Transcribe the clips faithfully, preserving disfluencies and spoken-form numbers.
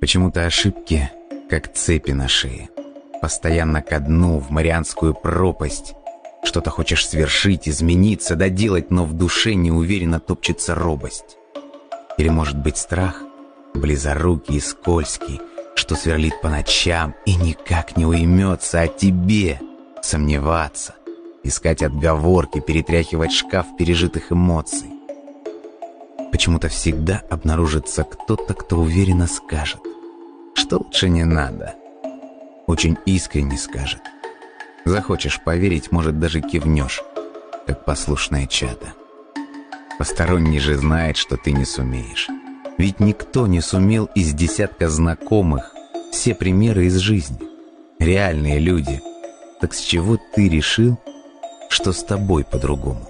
Почему-то ошибки, как цепи на шее. Постоянно ко дну, в Марианскую пропасть. Что-то хочешь свершить, измениться, доделать, но в душе неуверенно топчется робость. Или, может быть, страх, близорукий и скользкий, что сверлит по ночам и никак не уймется о тебе. Сомневаться, искать отговорки, перетряхивать шкаф пережитых эмоций. Почему-то всегда обнаружится кто-то, кто уверенно скажет, что лучше не надо. Очень искренне скажет. Захочешь поверить, может, даже кивнешь, как послушное чадо. Посторонний же знает, что ты не сумеешь. Ведь никто не сумел из десятка знакомых. Все примеры из жизни. Реальные люди. Так с чего ты решил, что с тобой по-другому?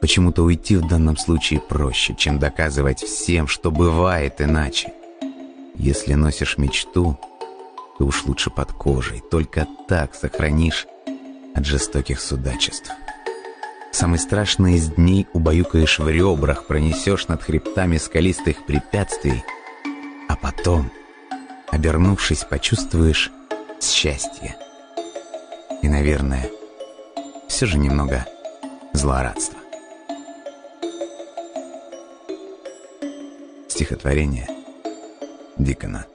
Почему-то уйти в данном случае проще, чем доказывать всем, что бывает иначе. Если носишь мечту, ты уж лучше под кожей. Только так сохранишь от жестоких судачеств. Самый страшный из дней убаюкаешь в ребрах, пронесешь над хребтами скалистых препятствий, а потом, обернувшись, почувствуешь счастье. И, наверное, все же немного злорадства. Стихотворение Дикона.